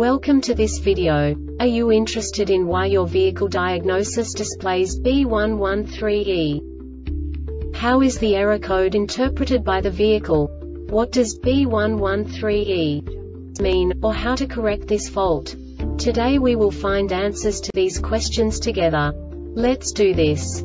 Welcome to this video. Are you interested in why your vehicle diagnosis displays B113E? How is the error code interpreted by the vehicle? What does B113E mean, or how to correct this fault? Today we will find answers to these questions together. Let's do this.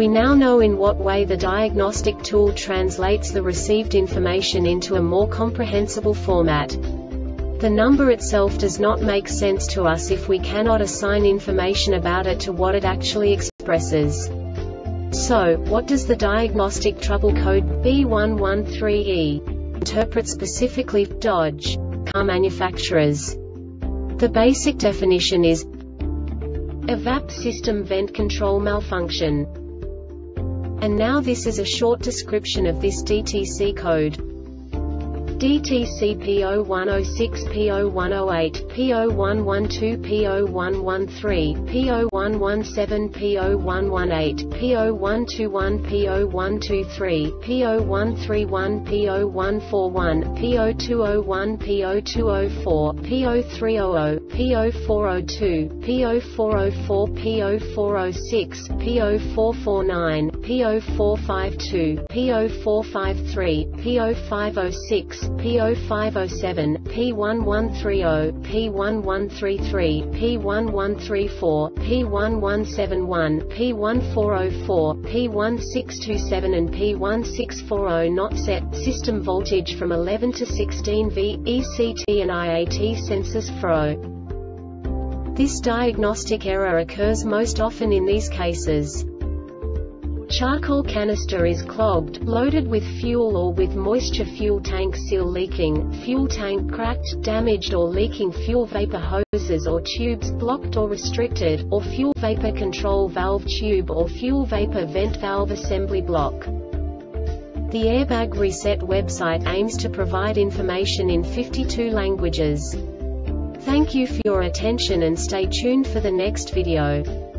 We now know in what way the diagnostic tool translates the received information into a more comprehensible format. The number itself does not make sense to us if we cannot assign information about it to what it actually expresses. So, what does the diagnostic trouble code B113E interpret specifically for Dodge car manufacturers? The basic definition is EVAP system vent control malfunction. And now this is a short description of this DTC code. DTC P0106, P0108, P0112, P0113, P0117, P0118, P0121, P0123, P0131, P0141, P0201, P0204, P0300, P0402, P0404, P0406, P0449, P0452, P0453, P0506, P0507, P1130, P1133, P1134, P1171, P1404, P1627 and P1640 not set. System voltage from 11 to 16 V, ECT and IAT sensors FRO. This diagnostic error occurs most often in these cases. Charcoal canister is clogged, loaded with fuel or with moisture, fuel tank seal leaking, fuel tank cracked, damaged or leaking, fuel vapor hoses or tubes blocked or restricted, or fuel vapor control valve tube or fuel vapor vent valve assembly block. The Airbag Reset website aims to provide information in 52 languages. Thank you for your attention and stay tuned for the next video.